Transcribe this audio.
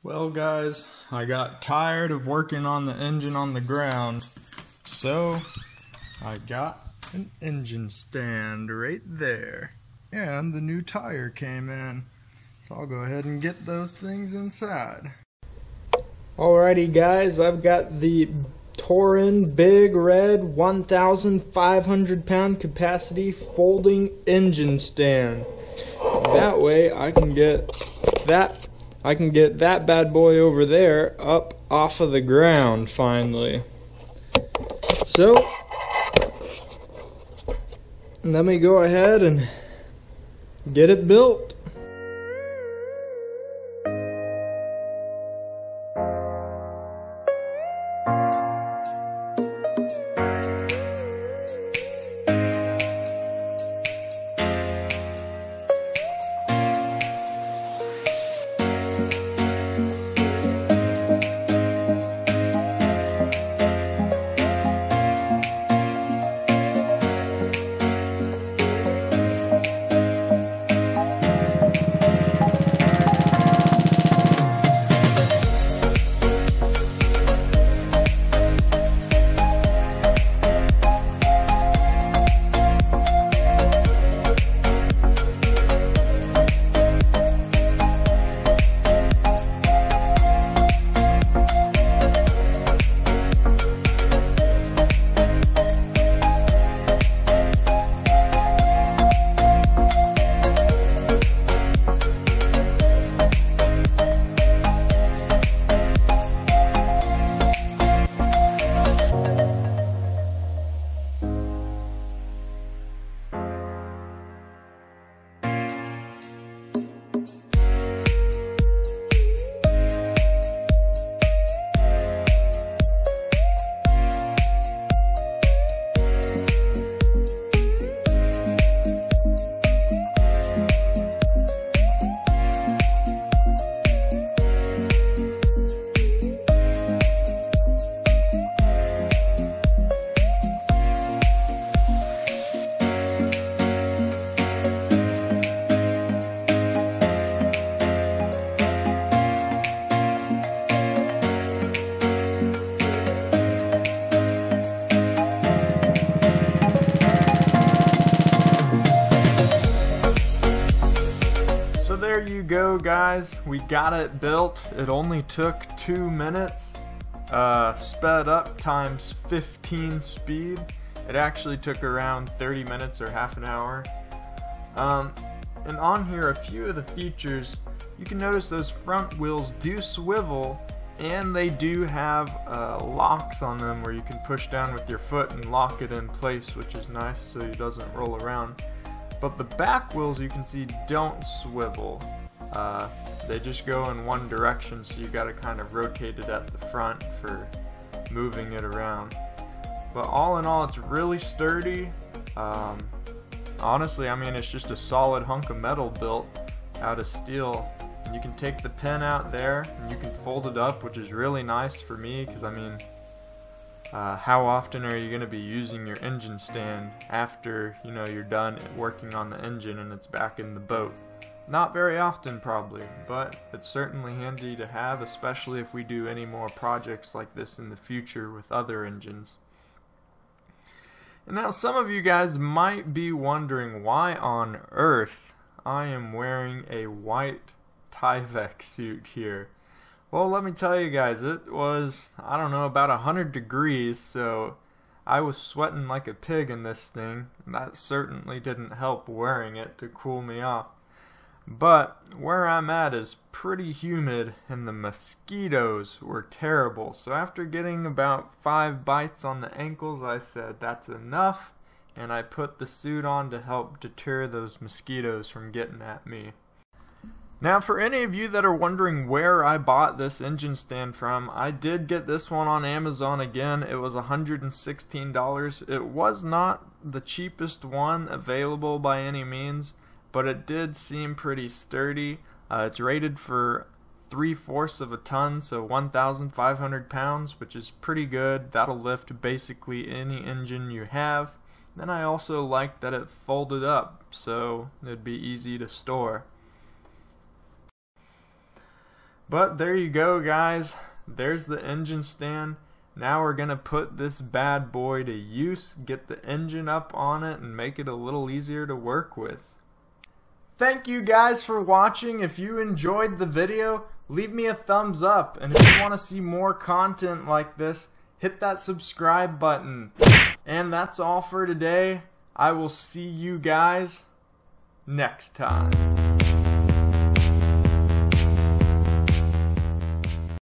Well guys, I got tired of working on the engine on the ground, so I got an engine stand right there, and the new tire came in, so I'll go ahead and get those things inside. Alrighty guys, I've got the Torin Big Red 1,500 pound capacity folding engine stand. That way I can get that bad boy over there up off of the ground finally. So let me go ahead and get it built. There you go guys, we got it built. It only took 2 minutes, sped up times 15 speed. It actually took around 30 minutes or half an hour. And on here, a few of the features, you can notice those front wheels do swivel, and they do have locks on them where you can push down with your foot and lock it in place, which is nice so it doesn't roll around. But the back wheels, you can see, don't swivel. They just go in one direction, so you gotta kind of rotate it at the front for moving it around. But all in all, it's really sturdy. Honestly, I mean, it's just a solid hunk of metal built out of steel. And you can take the pin out there and you can fold it up, which is really nice for me, because I mean, how often are you going to be using your engine stand after, you know, you're done working on the engine and it's back in the boat? Not very often probably, but it's certainly handy to have, especially if we do any more projects like this in the future with other engines. And now some of you guys might be wondering why on earth I am wearing a white Tyvek suit here. Well, let me tell you guys, it was, I don't know, about 100 degrees, so I was sweating like a pig in this thing. That certainly didn't help wearing it to cool me off. But where I'm at is pretty humid, and the mosquitoes were terrible. So after getting about 5 bites on the ankles, I said, that's enough, and I put the suit on to help deter those mosquitoes from getting at me. Now for any of you that are wondering where I bought this engine stand from, I did get this one on Amazon again. It was $116. It was not the cheapest one available by any means, but it did seem pretty sturdy. It's rated for 3/4 of a ton, so 1,500 pounds, which is pretty good. That'll lift basically any engine you have. Then I also liked that it folded up, so it'd be easy to store. But there you go, guys. There's the engine stand. Now we're gonna put this bad boy to use, get the engine up on it, and make it a little easier to work with. Thank you guys for watching. If you enjoyed the video, leave me a thumbs up, and if you want to see more content like this, hit that subscribe button. And that's all for today. I will see you guys next time.